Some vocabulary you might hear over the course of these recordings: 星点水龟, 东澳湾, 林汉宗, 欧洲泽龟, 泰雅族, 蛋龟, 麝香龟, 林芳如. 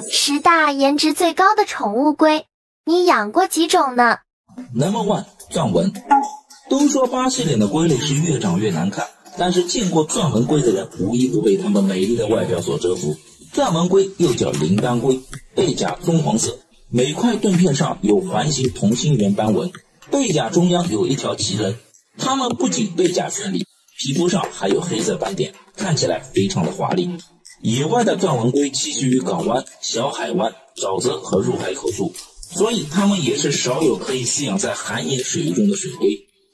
10大颜值最高的宠物龟，你养过几种呢 ？No.1 钻纹。都说巴西脸的龟类是越长越难看，但是见过钻纹龟的人无一不被它们美丽的外表所折服。钻纹龟又叫铃铛龟，背甲棕黄色，每块盾片上有环形同心圆斑纹，背甲中央有一条棘棱。它们不仅背甲绚丽，皮肤上还有黑色斑点，看起来非常的华丽。 野外的钻纹龟栖息于港湾、小海湾、沼泽和入海口处，所以它们也是少有可以饲养在寒野水域中的水龟。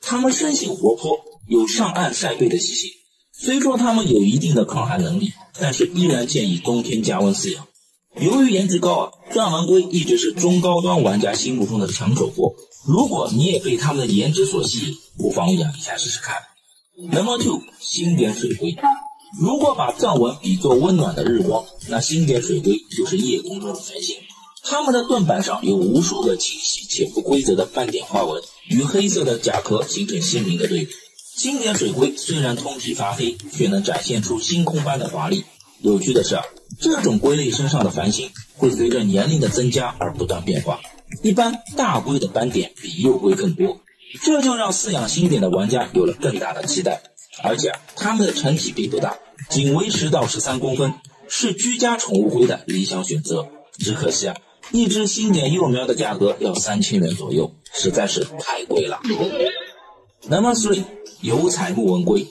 它们生性活泼，有上岸晒背的习性。虽说它们有一定的抗寒能力，但是依然建议冬天加温饲养。由于颜值高啊，钻纹龟一直是中高端玩家心目中的抢手货。如果你也被它们的颜值所吸引，不妨养一下试试看。No.2 星点水龟。 如果把藏纹比作温暖的日光，那星点水龟就是夜空中的繁星。它们的盾板上有无数个清晰且不规则的斑点花纹，与黑色的甲壳形成鲜明的对比。星点水龟虽然通体发黑，却能展现出星空般的华丽。有趣的是，这种龟类身上的繁星会随着年龄的增加而不断变化。一般大龟的斑点比幼龟更多，这就让饲养星点的玩家有了更大的期待。 而且它们的成体并不大，仅为10到13公分，是居家宠物龟的理想选择。只可惜啊，一只星点幼苗的价格要3000元左右，实在是太贵了。No.3 油彩木纹龟，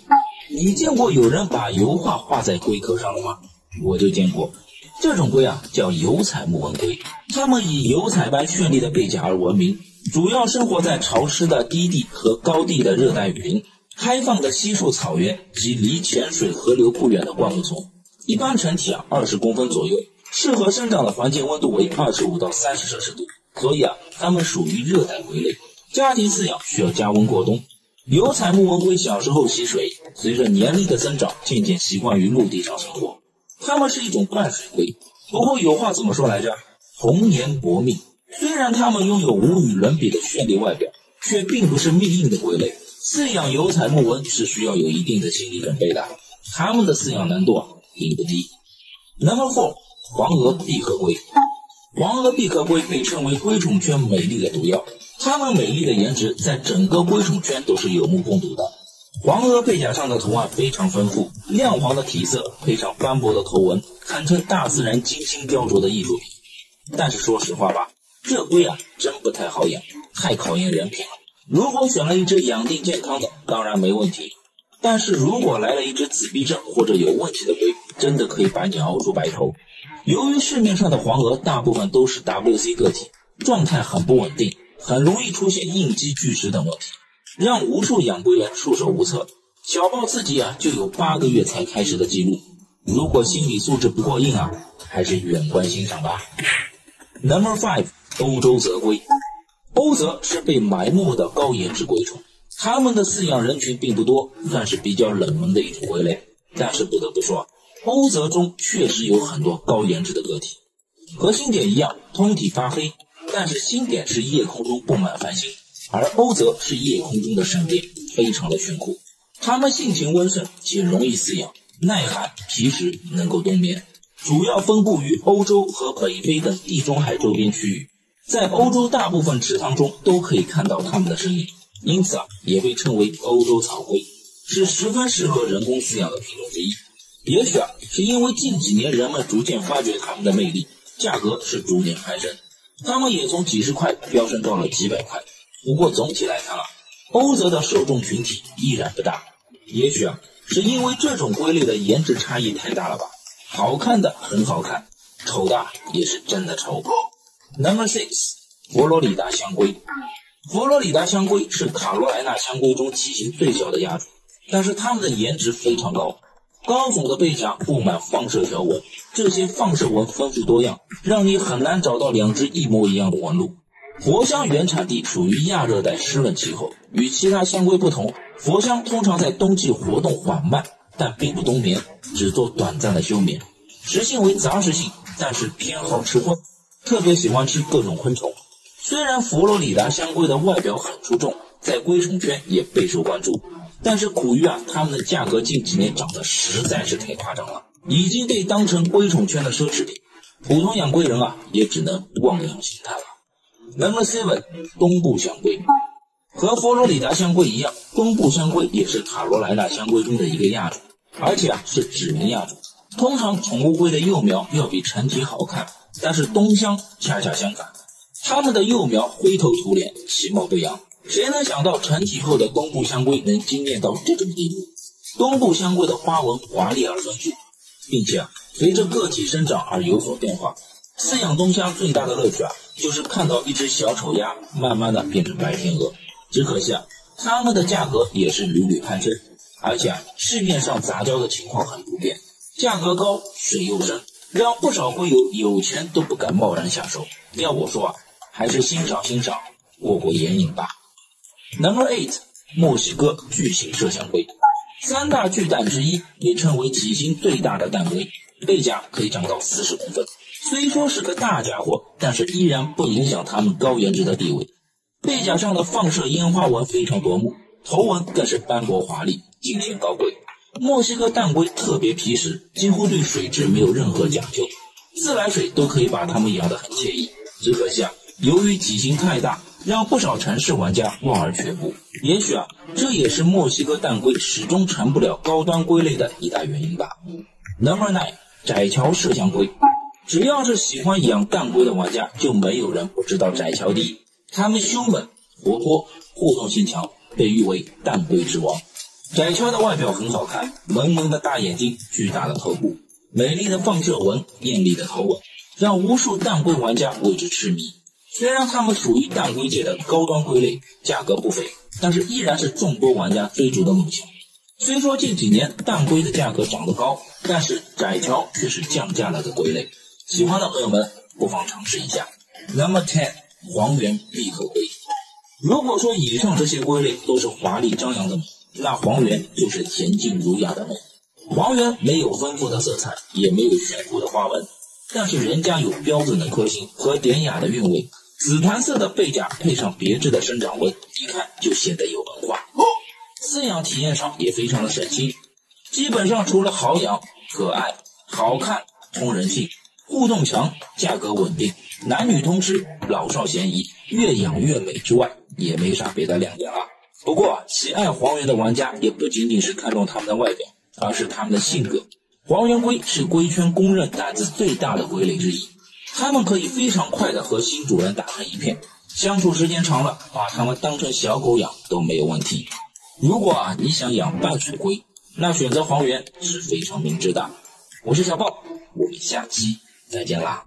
你见过有人把油画画在龟壳上了吗？我就见过，这种龟啊叫油彩木纹龟，它们以油彩般绚丽的背甲而闻名，主要生活在潮湿的低地和高地的热带雨林。 开放的稀树草原及离浅水河流不远的灌木丛，一般成体啊20公分左右，适合生长的环境温度为25到30摄氏度，所以啊，它们属于热带龟类，家庭饲养需要加温过冬。油彩木纹龟小时候习水，随着年龄的增长，渐渐习惯于陆地上生活。它们是一种半水龟，不过有话怎么说来着？红颜薄命。虽然它们拥有无与伦比的绚丽外表，却并不是命硬的龟类。 饲养油彩木纹是需要有一定的心理准备的，它们的饲养难度并不低。No.4 黄额闭壳龟，黄额闭壳龟被称为龟宠圈美丽的毒药，它们美丽的颜值在整个龟宠圈都是有目共睹的。黄额背甲上的图案非常丰富，亮黄的体色配上斑驳的头纹，堪称大自然精心雕琢的艺术品。但是说实话吧，这龟啊真不太好养，太考验人品了。 如果选了一只养定健康的，当然没问题。但是如果来了一只自闭症或者有问题的龟，真的可以把你熬出白头。由于市面上的黄额大部分都是 WC 个体，状态很不稳定，很容易出现应激拒食等问题，让无数养龟人束手无策。小豹自己啊就有8个月才开始的记录，如果心理素质不过硬啊，还是远观欣赏吧。No.5 欧洲泽龟。 欧泽是被埋没的高颜值龟宠，它们的饲养人群并不多，算是比较冷门的一种龟类。但是不得不说，欧泽中确实有很多高颜值的个体。和星点一样，通体发黑，但是星点是夜空中布满繁星，而欧泽是夜空中的闪电，非常的炫酷。它们性情温顺且容易饲养，耐寒、皮实，能够冬眠，主要分布于欧洲和北非等地中海周边区域。 在欧洲大部分池塘中都可以看到它们的身影，因此啊，也被称为欧洲草龟，是十分适合人工饲养的品种之一。也许啊，是因为近几年人们逐渐发掘它们的魅力，价格是逐年攀升，它们也从几十块飙升到了几百块。不过总体来看啊，欧泽的受众群体依然不大。也许啊，是因为这种龟类的颜值差异太大了吧？好看的很好看，丑的也是真的丑。 No.6 佛罗里达香龟，佛罗里达香龟是卡罗来纳香龟中体型最小的亚种，但是它们的颜值非常高。高耸的背甲布满放射条纹，这些放射纹丰富多样，让你很难找到两只一模一样的纹路。佛香原产地属于亚热带湿润气候，与其他香龟不同，佛香通常在冬季活动缓慢，但并不冬眠，只做短暂的休眠。食性为杂食性，但是偏好吃荤。 特别喜欢吃各种昆虫。虽然佛罗里达香龟的外表很出众，在龟宠圈也备受关注，但是苦于啊，它们的价格近几年涨得实在是太夸张了，已经被当成龟宠圈的奢侈品。普通养龟人啊，也只能望洋兴叹了。Number seven， 东部香龟，和佛罗里达香龟一样，东部香龟也是卡罗来纳香龟中的一个亚种，而且是指纹亚种。通常宠物龟的幼苗要比成体好看，但是东香恰恰相反，它们的幼苗灰头土脸，其貌不扬。谁能想到成体后的东部香龟能惊艳到这种地步？东部香龟的花纹华丽而丰富，并且随着个体生长而有所变化。饲养东香最大的乐趣就是看到一只小丑鸭慢慢的变成白天鹅。只可惜它们的价格也是屡屡攀升，而且市面上杂交的情况很普遍，价格高，水又深，让不少龟友有钱都不敢贸然下手。要我说啊，还是欣赏欣赏，过过眼瘾吧。Number 8， 墨西哥巨型麝香龟，三大巨蛋之一，也称为体型最大的蛋龟，背甲可以长到40公分。虽说是个大家伙，但是依然不影响它们高颜值的地位。背甲上的放射烟花纹非常夺目，头纹更是斑驳华丽，尽显高贵。墨西哥蛋龟特别皮实，几乎对水质没有任何讲究，自来水都可以把它们养得很惬意。只可惜由于体型太大，让不少城市玩家望而却步。也许这也是墨西哥蛋龟始终成不了高端龟类的一大原因吧。Number 9， 窄桥麝香龟。只要是喜欢养蛋龟的玩家，就没有人不知道窄桥第一。它们凶猛、活泼、互动性强，被誉为蛋龟之王。窄桥的外表很好看，萌萌的大眼睛、巨大的头部、美丽的放射纹、艳丽的头纹，让无数蛋龟玩家为之痴迷。虽然它们属于蛋龟界的高端龟类，价格不菲，但是依然是众多玩家追逐的梦想。虽说近几年蛋龟的价格涨得高，但是窄桥却是降价了的龟类。喜欢的朋友们不妨尝试一下。Number 10， 黄缘闭壳龟。如果说以上这些龟类都是华丽张扬的美，那黄缘就是恬静儒雅的美。黄缘没有丰富的色彩，也没有炫酷的花纹，但是人家有标准的颗心和典雅的韵味。紫檀色的背甲配上别致的生长纹，一看就显得有文化。饲养体验上也非常的省心，基本上除了好养、可爱、好看、通人性、互动强、价格稳定、男女通吃、老少咸宜、越养越美之外，也没啥别的亮点了。不过喜爱黄缘的玩家也不仅仅是看重他们的外表，而是他们的性格。黄缘龟是龟圈公认胆子最大的龟类之一，它们可以非常快的和新主人打成一片，相处时间长了，把它们当成小狗养都没有问题。如果你想养半水龟，那选择黄缘是非常明智的。我是小豹，我们下期再见啦。